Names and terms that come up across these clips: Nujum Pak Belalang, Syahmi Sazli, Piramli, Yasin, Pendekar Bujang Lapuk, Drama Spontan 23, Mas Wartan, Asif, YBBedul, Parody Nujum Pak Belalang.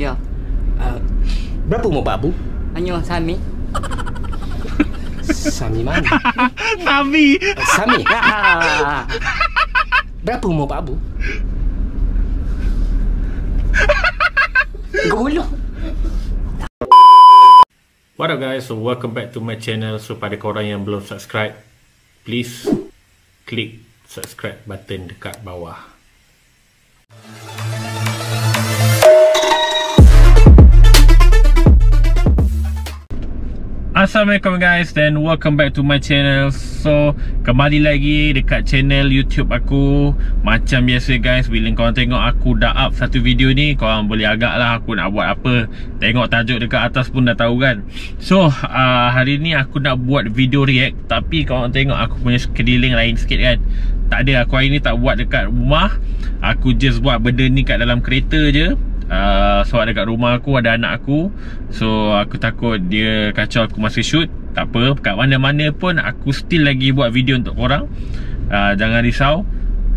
Iya. Berapa umur Pak Bu? Anyo Sami. Sami mana? Sami. Sami. Berapa umur Pak Bu? Golo. What up guys, so welcome back to my channel. So pada korang yang belum subscribe, please klik subscribe button dekat bawah. Assalamualaikum guys and welcome back to my channel. So kembali lagi dekat channel YouTube aku. Macam biasa guys, bila korang tengok aku dah up satu video ni, korang boleh agak lah aku nak buat apa. Tengok tajuk dekat atas pun dah tahu kan. So hari ni aku nak buat video react, tapi korang tengok aku punya scheduling lain sikit kan. Tak ada, aku hari ni tak buat dekat rumah. Aku just buat benda ni kat dalam kereta je. Sebab dekat rumah aku ada anak aku, so aku takut dia kacau aku masa shoot. Tak apa, kat mana-mana pun aku still lagi buat video untuk korang, jangan risau.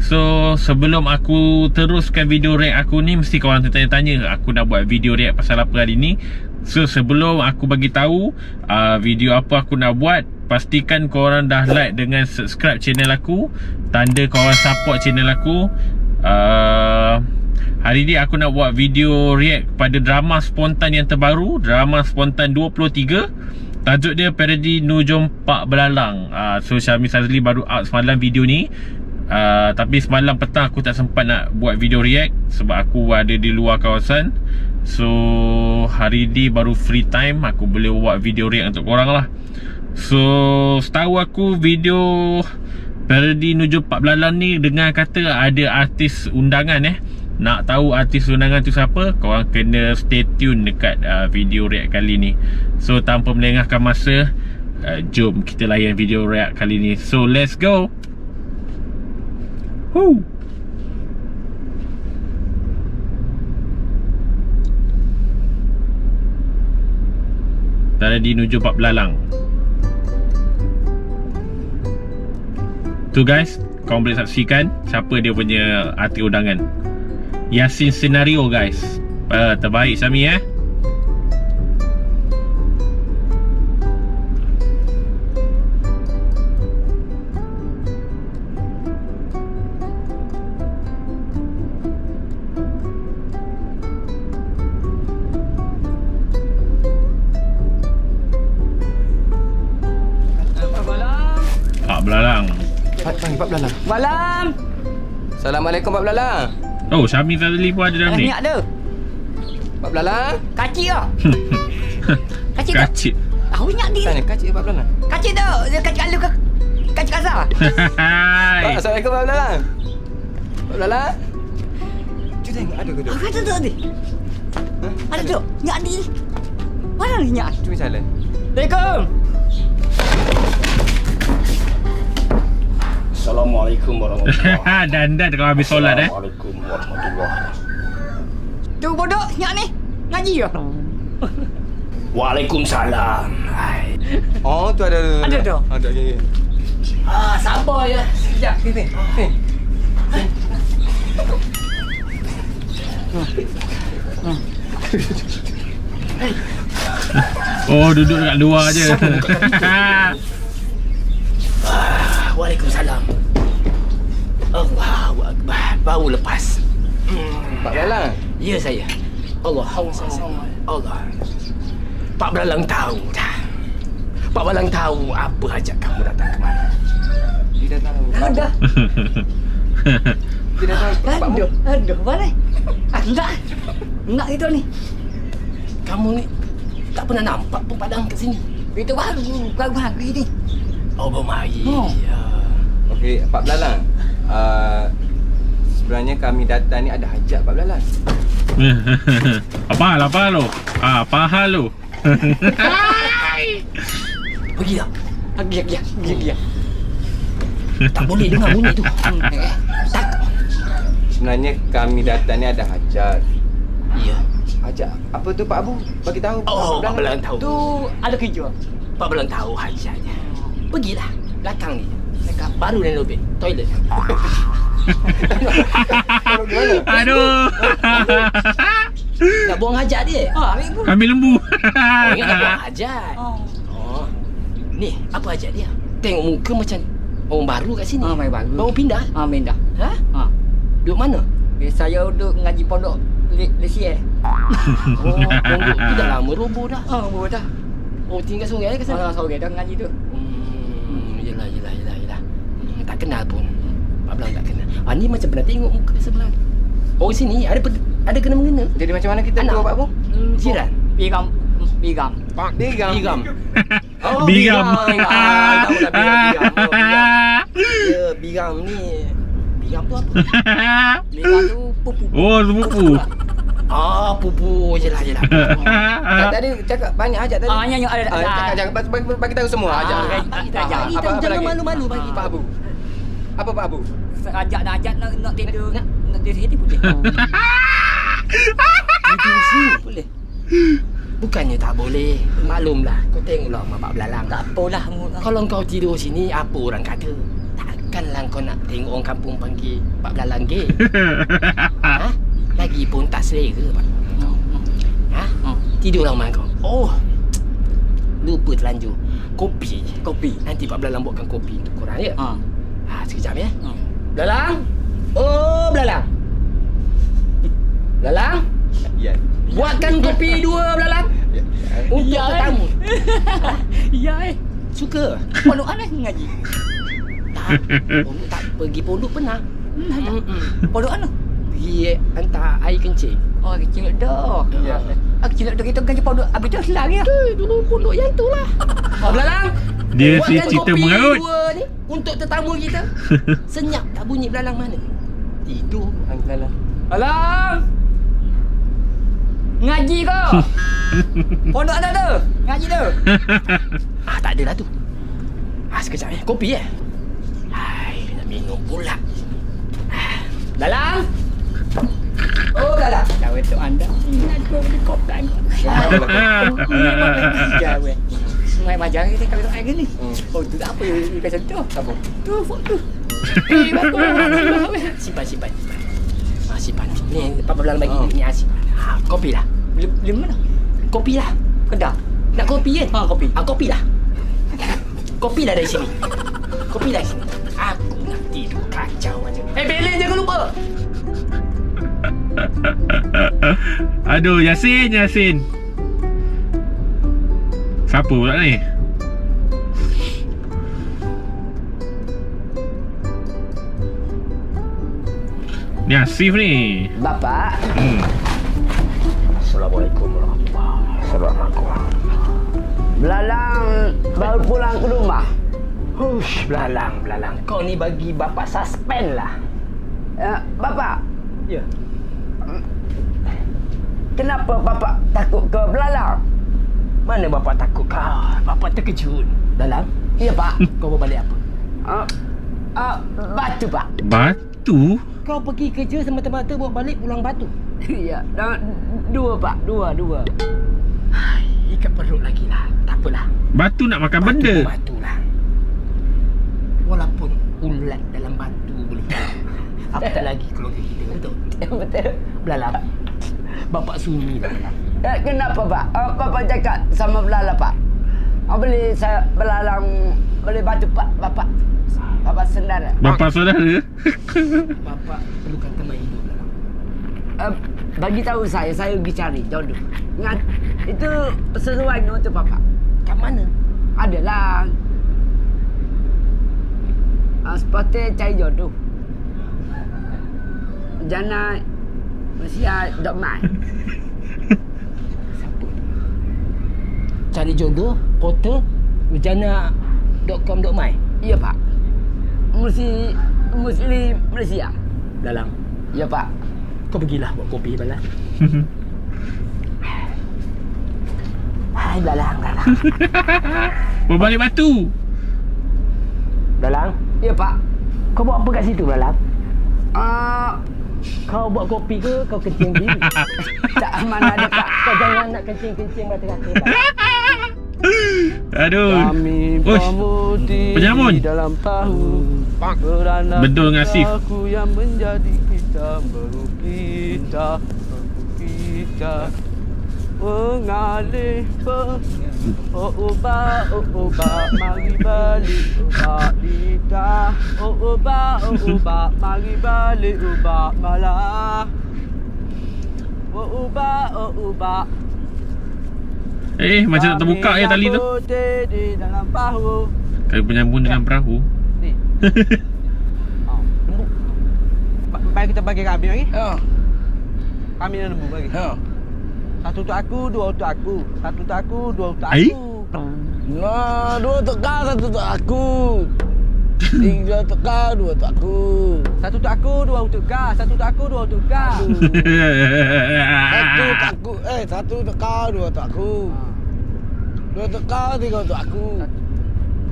So sebelum aku teruskan video react aku ni, mesti korang tanya-tanya aku nak buat video react pasal apa hari ni. So sebelum aku bagi tahu video apa aku nak buat, pastikan korang dah like dengan subscribe channel aku, tanda korang support channel aku. Hari ni aku nak buat video react pada drama spontan yang terbaru, Drama Spontan 23. Tajuk dia parodi Nujum Pak Belalang. So Syahmi Sazli baru out semalam video ni. Tapi semalam petang aku tak sempat nak buat video react sebab aku ada di luar kawasan. So hari ni baru free time, aku boleh buat video react untuk korang lah. So setahu aku video parodi Nujum Pak Belalang ni dengar kata ada artis undangan Nak tahu artis undangan tu siapa, korang kena stay tune dekat video react kali ni. So tanpa melengahkan masa, jom kita layan video react kali ni. So let's go. Woo. Tadi Nujum Pak Belalang. Tu guys, korang boleh saksikan siapa dia punya artis undangan. Yasin senario guys, terbaik Syahmi Pak Belalang. Pak panggil Pak Belalang. Belalang. Assalamualaikum Pak Belalang. Oh, Syahmi Sazli pun ada dalam ni. Banyak ada. Pak Belalang, kacik ah. Kacik. Kacik. Tahu nyak dia. Tanya kacik Pak Belalang. Kacik tu, dia kacik alu ke kacik kasar. Hai. Assalamualaikum Pak Belalang. Pak Belalang. Tu tengok ada ke tu? Ada tu tadi. Ada tu. Nyak dia. Mana ni nyak? Tu salah. Assalamualaikum. Assalamualaikum warahmatullahi wabarakatuh. Dandan kalau habis solat Assalamualaikum warahmatullahi wabarakatuh. Tu bodoh nyak ni. Ngaji ke? Waalaikumsalam. Oh, tu ada. Ada tu. Ada gigi. Ah, sabar ya. Sekejap sini. Sini. Oh, duduk dekat luar je. Waalaikumsalam. Allahu Akbar. Bau lepas. Pak Belalang? Ya saya. Allah. Allah. Pak Belalang tahu dah. Pak Belalang tahu apa hajat kamu datang ke mana. Dia dah tahu. Ada. Dia dah tahu. Aduh, aduh, mana? Anda. Nak itu ni. Kamu ni tak pernah nampak pun padang kat sini. Itu baru hari ni. Oh, bermari. Okey, Pak Belalang. Sebenarnya kami datang ni ada hajat Pak Belalang. Apa hal, apa hal lo? Apa hal lo? Pergi dah. Pergi dah. Tak boleh dengar bunyi tu. Sebenarnya kami datang ni ada hajat. Ya. Hajat. Apa tu Pak Abu? Bagi tahu. Oh, Pak Belalang tahu. Tu ada kerja. Pak Belalang tahu hajatnya. Pergilah belakang ni. Dekat baru dan lobby toilet. Aduh. Nggak buang aja dia. Oh, ambil lembu. Oh, ini nggak buang aja. Oh. Oh. Nih, apa aja dia? Tengok muka macam orang baru kat sini. Oh, baru. Baru pindah? Ah, pindah. Hah? Ha. Duduk mana? Saya duduk ngaji pondok Lesi eh. Oh, pondok tu dah lama roboh dah. Oh, roboh dah. Oh, tinggal sungai ke sana. Oh, sungai dah ngaji tu. Yelah. Tak kenal pun. Pak Belalang tak kenal. Ah, ni macam pernah tengok muka sebelah. Oh, sini ada kena-mengena. Jadi macam mana kita keluar Pak Bung? Jiran. Bigam. Oh, bigam. Bigam ni. Bigam tu apa? Bigam tu pupu. Oh, pupu. Ah, pupu jelah. Tadi cakap banyak aja tadi. Ah, yang ada. Cakap bagi tahu semua aja. Jangan malu-malu bagi Pak Abu. Apa Pak Abu? Ajak nak tidur. Nak tidur ni boleh. Tidur boleh. Bukannya tak boleh. Maklumlah. Kau tengoklah Pak Belalang. Tak apalah. Kalau kau tidur sini, apa orang kata? Takkanlah kau nak tengok orang kampung panggil Pak Belalang ke? Ha? Lagipun tak selera Pak. Ha? Tidurlah rumah kau. Oh. Lupa terlanjur. Kopi. Nanti Pak Belalang buatkan kopi untuk korang ya? Ha, sekejap ya. Belalang. Oh, Belalang. Belalang. Ya. Buatkan kopi dua Belalang. Untuk tetamu. Ya eh. Suka. Pondok aneh ngaji. Pondok tak pergi pondok pernah. Pondok anu. Pergi hantar air kencing. Oh, kencing dah. Ya. Kencing dah kita kan pondok habis tu selang ya. Dulu pondok yang itulah. Belalang. Dia si cerita mengarut. Dua ni untuk tetamu kita. Senyap tak bunyi Belalang mana. Tidur Belalang. Belalang. Ngaji kau. Pondok ada tu. Ngaji tu. Ah, tak ada lah tu. Ah, sekejap eh. Kopi eh. Hai, nak minum pula. Ah, Belalang. Oh, Belalang. Jauh tu anda. Nak kopi kopi. Jauh. Sungai Majang kita kalau air ni. Oh, tu apa yang pasal tu? Apa? Tu foto. Eh, bagus. Simpan. Asipan. Ni Pak Belalang bagi ni Asipan. Ha, kopi lah. Beli mana? Kopi lah. Kedah. Nak kopi kan? Ha, kopi. Ah, kopi lah. Kopi lah dari sini. Aku nak tidur kacau aja. Eh, Belen jangan lupa. Aduh, Yasin. Siapa pula ni? Ni Asif ni. Bapak. Assalamualaikum warahmatullahi wabarakatuh. Belalang baru pulang ke rumah. Hush, Belalang. Kau ni bagi bapak suspend lah. Bapak. Ya. Kenapa bapak takut ke Belalang? Mana bapak takut kau? Bapak terkejut. Belalang? Ya, Pak. Kau berbalik apa? Batu, Pak. Batu? Kau pergi kerja semata-mata buat balik pulang batu. Ya, dua pak. Hai, ikat perut lagi lah. Tak apalah. Batu nak makan benda. Batu lah. Walaupun ulat dalam batu boleh. Apa lagi keluarga kita betul. Betul. Belalang. Bapak sunyi Belalang. Kenapa pak? Bapak cakap sama Belalang pak. Boleh saya Belalang boleh batu pak bapak. Bapak saudara. Bapak perlukan teman hidup Belalang. Bagi tahu saya pergi cari jodoh. Ingat, itu sesuai untuk bapak. Kat mana? Adalah seperti cari jodoh. Jangan masih dok mai. Cari jodoh portal bejana.com.my. Iya pak. Muslim Malaysia. Belalang. Ya pak. Kau pergilah buat kopi Belalang. Hai Belalang. Berbalik batu. Belalang. Ya pak. Kau buat apa kat situ Belalang? Kau buat kopi ke kau kencing diri? Tak mana ada pak. Kau jangan nak kencing mata-mata pak. Aduh. Ush. Penyamun. Bedul dengan Asif. kita mengalih mari balik ubah kita mari balik ubah malah macam tak terbuka ya tali tu. Kayu penyambung dalam perahu. Ni. Lembu. Baik kita bagi kambing lagi. Oh. Kambing dan lembu bagi. Oh. Satu untuk aku, dua untuk aku. Satu untuk aku, dua untuk aku. Nah, dua untuk kau, satu untuk aku. Tiga untuk kau, dua untuk aku. Satu untuk aku, dua untuk kau. Satu untuk aku, dua untuk kau. Satu untuk aku. Satu untuk kau, dua untuk aku. Dua untuk kau, tiga untuk aku.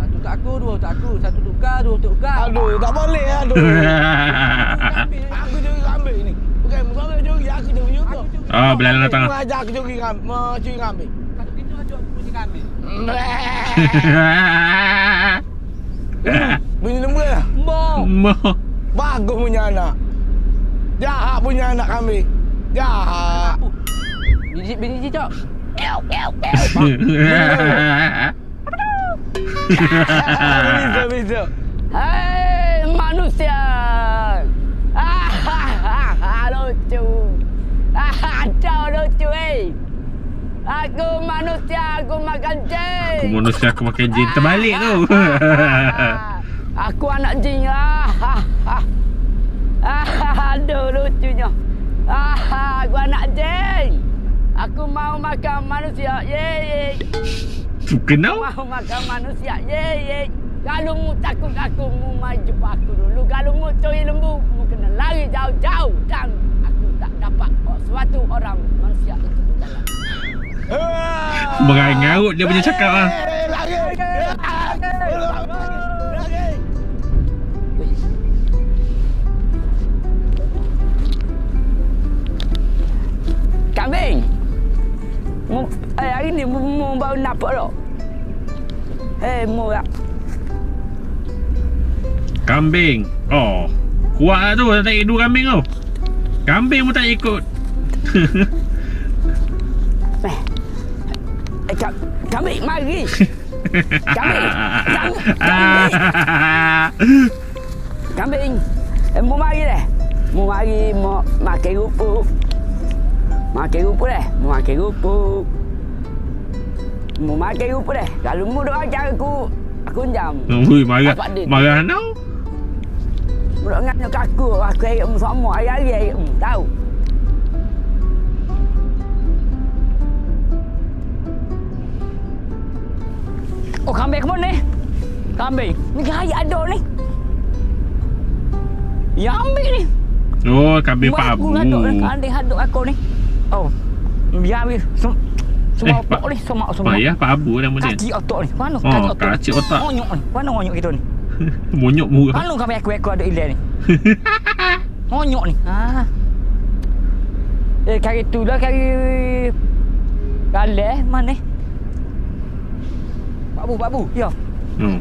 Satu untuk aku, dua untuk aku. Satu untuk kau, dua untuk kau. Aduh, tak boleh. Aduh. Aku curi ambil ini. Bukan, musuhnya curi. Aku curi YouTube. Oh, Belalang datang. Aku ajak aku curi ambil. Satu kita ajak aku curi ambil. Bunyi lembu lah. Mbok. Bagus punya anak. Jahat punya anak kami. Jahat. Bini cicok. Ew, ew, ew. Bisa, bisa. Hei, manusia. Lucu. Kacau lucu, eh. Aku manusia, aku makan jin. Aku manusia, aku makan jin. Terbalik tu. Aku anak jin. Aduh, lucunya. Aku anak jin. Aku mau makan manusia. Yeay. Kenapa? Aku mau makan manusia. Yeay. Kalau mu takut aku, mu maju aku dulu. Kalau mu curi lembu, mu kena lari jauh-jauh. Dan aku tak dapat suatu orang manusia itu berjalan. Mengarut dia punya cakap lah. Kambing. Hari ni mu baru nampak tak? Mu tak? Kambing. Oh, kuat lah tu. Tak ikut dua kambing tau. Kambing pun tak ikut. Kami mari. Kambing. Mau mari deh. Mau mari mau makan rupuk. Makan rupuk deh. Mau makan rupuk. Mau makan rupuk deh. Kalau mu doa ajak aku jam. Ui marah. Marah nau. Budak ngaknya kaku aku air semua hari air tahu. Oh, kambing ke mana ni? Kambing. Ni gaya ada ni. Yang ambil ni. Oh, kambing Pak Abu. Kambing haduk aku ni. Oh. Biar ambil. Semua otak ni. Semua. Ya, Pak Abu nama dia. Kaki otak ni. Mana kaki otak? Kaki otak. Monyok ni. Mana monyok kita ni? Monyok murah. Mana kambing aku ada ilan ni? Monyok ni. Ha. Kari tu lah. Kari. Kaleh. Mana ni? Pak Bu. Ya.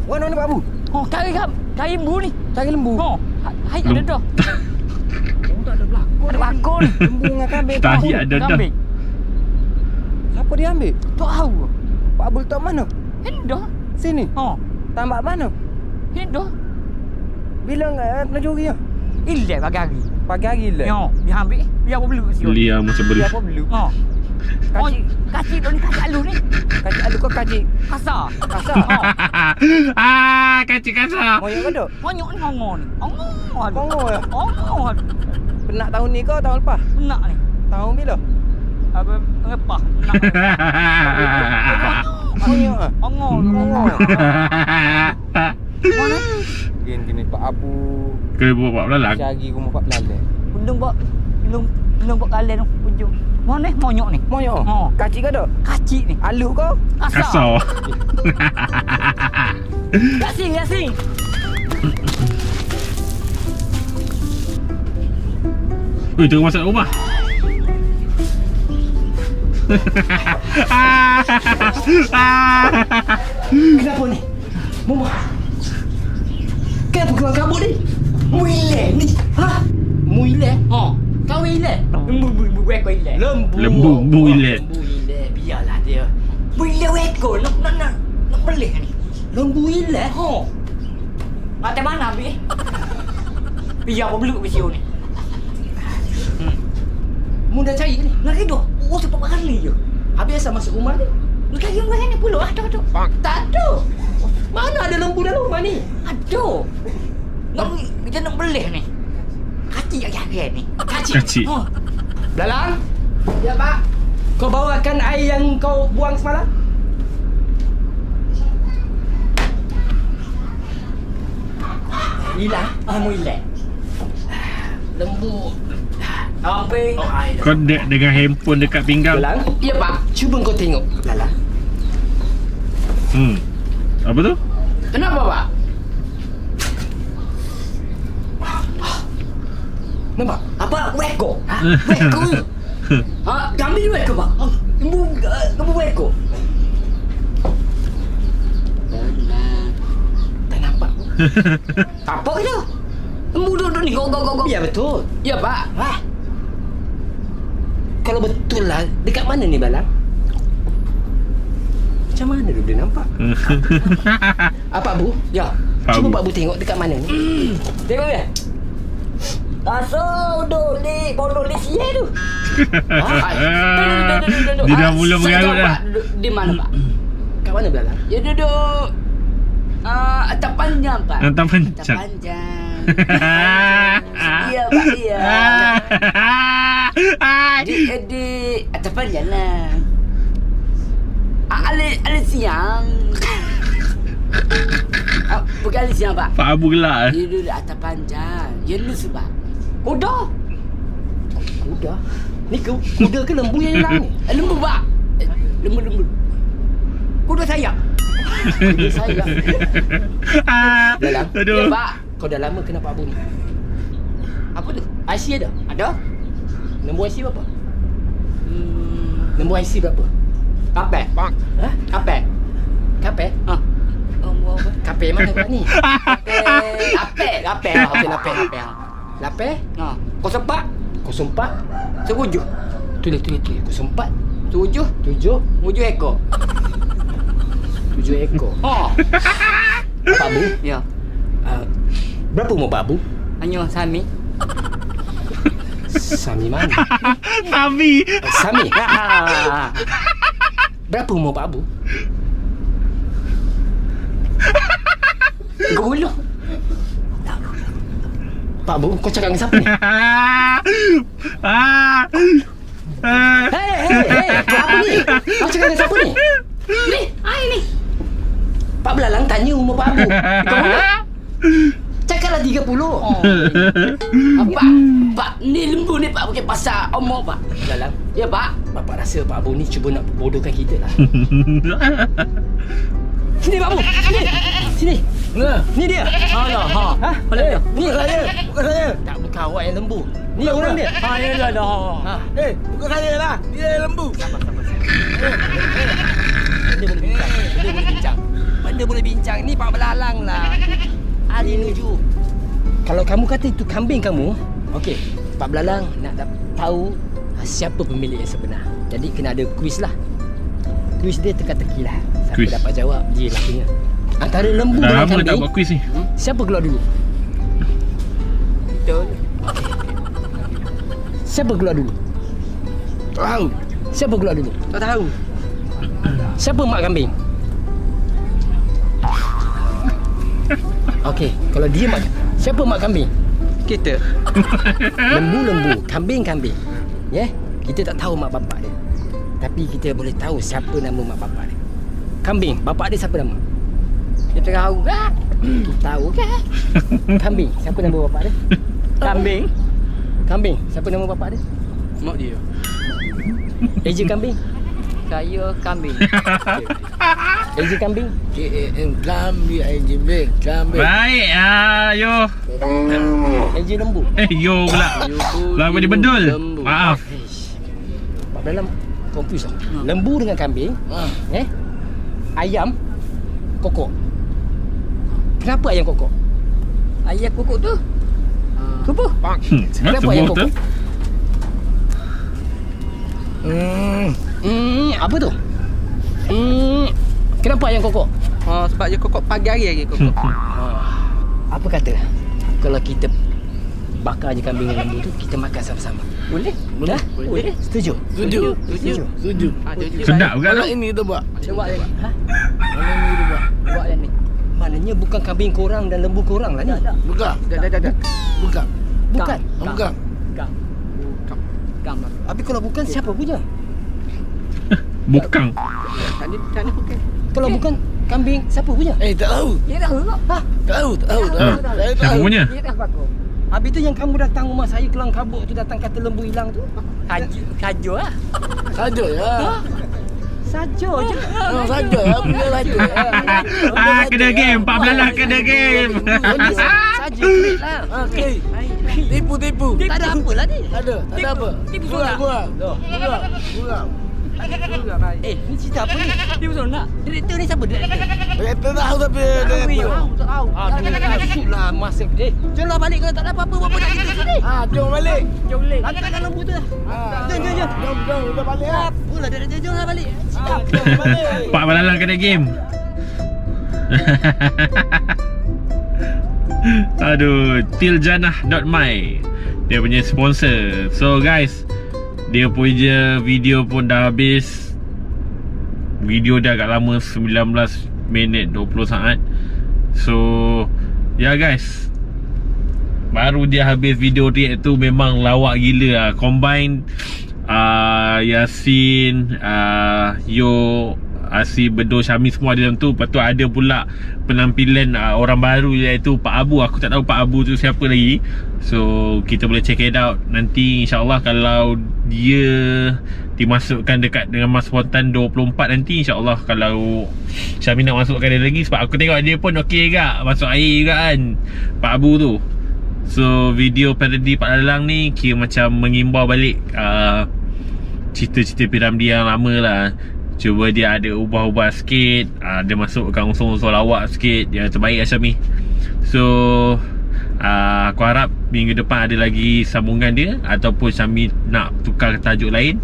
Mana ni Pak Bu? Oh, cari lembu ni. Cari lembu. Oh. Hai ada dah. Lembu tak ada belakon. Ada belakon. Lembu dengan kambing. Tadi ada dah. Siapa dia ambil? Tak tahu. Pak Bu letak mana? Hendah. Sini. Oh. Tambak mana? Hendah. Bila nak curi ya? Ilek pagi-hari. Pagi-hari ilek. Ya, dia ambil. Dia apa belu siot. Dia macam belu. Dia apa belu? Ha. Kacik tu ni kacik alu ni. Kacik alu kau kacik Kasar. Kacik kasar. Monyok kau duk? Monyok ni hongon ya? Hongon. Penak tahun ni kau tahun lepas? Penak ni. Tahun bila? Apa? Lepas. Monyok lah? Hongon. Mana? Gini Pak Abu. Kau buat Pak Belalang? Cari rumah Pak Belalang. Undung buat. Undung buat kalian ujung. Mana ni? Monyok ni? Monyok? Oh. Kacik ke tak? Kacik ni. Alu kau? Kasar. Yasin. Ui, tengok masak rumah. Kenapa ni? Mumah. Kenapa keluar kabut ni? Muileh ni. Ha? Muileh? Oh. Kau relax. Lembu ekor relax. Lembu relax. Biarlah dia. Bila ekor nak pelih ni. Lembu relax. Ha. Atas mana ambil? Biar aku beluk video ni. Mudah cari ni. Nak hidup. Oh, cepat kali je. Habis asal masuk rumah ni. Nak kaya rumah ni pulak. Aduh. Tak ada. Mana ada lembu dalam rumah ni? Aduh. Dia nak belih ni. Kacik yang jahat ni. Kacik. Oh. Belalang. Ya, Pak. Kau bawakan air yang kau buang semalam? Hilang. Alhamdulillah. Lembu. Ambil. Oh, kau dengan handphone dekat pinggang. Belalang. Ya, Pak. Cuba kau tengok. Belalang. Apa tu? Kenapa, Pak? Nampak? Apa? Weko? Weko ni? Gambil weko, Pak? Lembu weko? Tak nampak. Tak apa ke tu? Lembu duduk ni, go. Ya, betul. Ya, Pak. Kalau betul lah, dekat mana ni, Belalang? Macam mana dia boleh nampak? Pak Bu? Ya. Cuba Pak Bu tengok dekat mana ni. Tengok dia. Rasa duduk di pondok Malaysia tu. Dia dah mula mengarut dah. Di mana, Pak? Kat mana Belalang? Dia duduk atap panjang, Pak. Atap panjang. Iya, Pak, iya. Di atap panjang lah. Alis siang. Bukan alis siang, Pak. Pak Abu gelak. Dia duduk atap panjang. Dia lus, Pak. Kuda? Ni kuda ke lembu yang hilang ni? Lembu, Pak. Lembu. Kuda sayap. Belalang. Ya, Pak. Kau dah lama kena Pak Abu ni. Apa tu? IC ada? Ada. Nombor IC berapa? Nombor IC berapa? Kapek. Hah? Kapek? Ha. Nombor apa? Kapek mana kau ni? Lapeh? Ha. 04 serujuh. Tulis 04 serujuh ekor. 7 ekor. Ha. Pak Bu? Ya. Berapa umur Pak Bu? Hanya Syahmi. Syahmi mana? Syahmi. Berapa umur Pak Bu? Guluh. Pak Bu, kau cakap dengan siapa ni? Hei, apa ni? Kau cakap dengan siapa ni? Ni, air ni. Pak Belalang tanya umur Pak Bu. Cakaplah 30. Pak, ni lembu ni Pak bukan pasal umur Pak. Belalang. Ya Pak. Bapak rasa Pak Bu ni cuba nak bodohkan kita lah. Sini Pak Bu. Sini. Ni dia. Alah, ha. Ha? Ni saya. Bukan saya. Tak bukan awak yang lembu. Ni orang dia. Ha, ya dah. Ha. Bukan saya lah. Dia yang lembu. Benda boleh bincang. Benda boleh bincang. Ni Pak Belalang lah. Ali Nuju. Kalau kamu kata itu kambing kamu, okey. Pak Belalang nak tahu siapa pemilik yang sebenar. Jadi kena ada kuis lah. Kuis dia teka-teki lah. Siapa dapat jawab, dia lah punya. Antara lembu dan kambing. Dah lama tak buat kuis ni. Siapa keluar dulu? Betul. Siapa keluar dulu? Tak tahu. Siapa mak kambing? Okey, kalau dia mak. Siapa mak kambing? Kita. Lembu, kambing. Ya, kita tak tahu mak bapak dia. Tapi kita boleh tahu siapa nama mak bapak dia. Kambing, bapak dia siapa nama? Kita tahu ke? Kambing, siapa nama bapak dia? Kambing, siapa nama bapak dia? Mak dia. Eja kambing. Saya kambing. Eja kambing. Kambing. Baik, ayo. Eja lembu. Yo pula. Lama ni bedul. Maaf. Pak Belalang confuse ah. Lembu dengan kambing. Ayam kokok. Kenapa ayam kokok? Ayam kokok tu. Kenapa ayam kokok? Apa tu? Kenapa ayam kokok? Oh, sebab dia kokok pagi hari lagi kokok. Apa kata kalau kita bakar je kambing lembu tu, kita makan sama-sama? Boleh? Boleh? Boleh? Setuju? Setuju. Setuju. Setuju. Sedap kan? Kalau ini kita buat. Coba ni. Ha? Kalau ini kita buat. Buat yang ni. Maknanya bukan kambing korang dan lembu korang lah ni. Bukan. Dah. Bukan. Bukan. Bukan. Bukan. Tapi kalau bukan, siapa punya? Bukan. Tadi bukan. Kalau bukan kambing, siapa punya? Tak tahu. Dia tahu tak? Ha? Tahu. Siapa punya? Dia tak pakar. Habis tu yang kamu datang rumah saya kelang kabut tu, datang kata lembu hilang tu. Saja lah. Saja lah. Saja je. Saja lah. Benda laju. Kena game. Pak Belalang kena game. Saja lah. Okey. Tipu. Tak ada apa lah ni. Tak ada apa. Tipu sorang. Gurau. Ni cerita apa ni? Dia betul nak? Direktor ni siapa? Direktor tahu tapi tak tahu. Jangan masuklah masuk. Jomlah balik kalau tak ada apa-apa buat apa kat kita sini. Jom balik. Lantakkan lembu tu dah. Jom. Jom balik lah. Apalah direktor, jomlah balik. Jom balik. Pak Belalang kena game. Aduh, tiljanah.my. Dia punya sponsor. So guys, dia punya video pun dah habis. Video dah agak lama, 19 minit 20 saat. So ya guys, baru dia habis video react tu. Memang lawak gila lah. Combine Yasin, Yo, Asif, Bedo, Syahmi semua ada dalam tu. Lepas tu ada pula penampilan orang baru, iaitu Pak Abu. Aku tak tahu Pak Abu tu siapa lagi. So kita boleh check it out nanti, insyaAllah. Kalau dia dimasukkan dekat dengan Mas Wartan 24 nanti, insyaAllah. Kalau Syahmi nak masukkan dia lagi, sebab aku tengok dia pun okey juga, masuk air juga kan, Pak Abu tu. So video parody Pak Belalang ni kira macam mengimbau balik cerita-cerita Piramli yang lama lah. Cuba dia ada ubah-ubah sikit, dia masukkan unsur-unsur lawak sikit. Yang terbaik Syahmi. So aku harap minggu depan ada lagi sambungan dia, ataupun Syahmi nak tukar tajuk lain.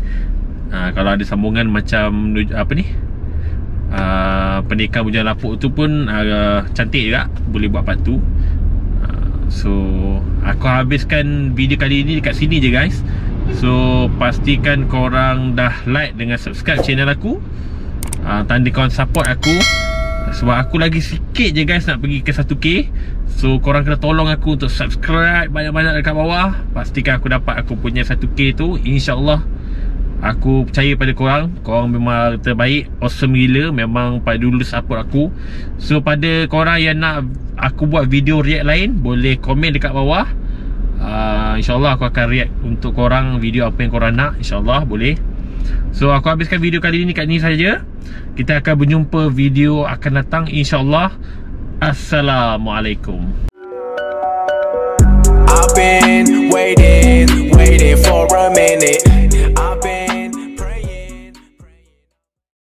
Kalau ada sambungan macam apa ni, Pendekar Bujang Lapuk tu pun cantik juga, boleh buat part tu. So aku habiskan video kali ini dekat sini je guys. So pastikan korang dah like dengan subscribe channel aku, tandakan support aku. Sebab aku lagi sikit je guys nak pergi ke 1k. So korang kena tolong aku untuk subscribe banyak-banyak dekat bawah. Pastikan aku dapat aku punya 1k tu, insyaAllah. Aku percaya pada korang. Korang memang terbaik. Awesome gila. Memang pada dulu support aku. So pada korang yang nak aku buat video react lain, boleh komen dekat bawah. InsyaAllah aku akan react untuk korang video apa yang korang nak, insyaAllah boleh. So aku habiskan video kali ini kat ni saja. Kita akan berjumpa video akan datang, insyaAllah. Assalamualaikum. I've been waiting for a minute.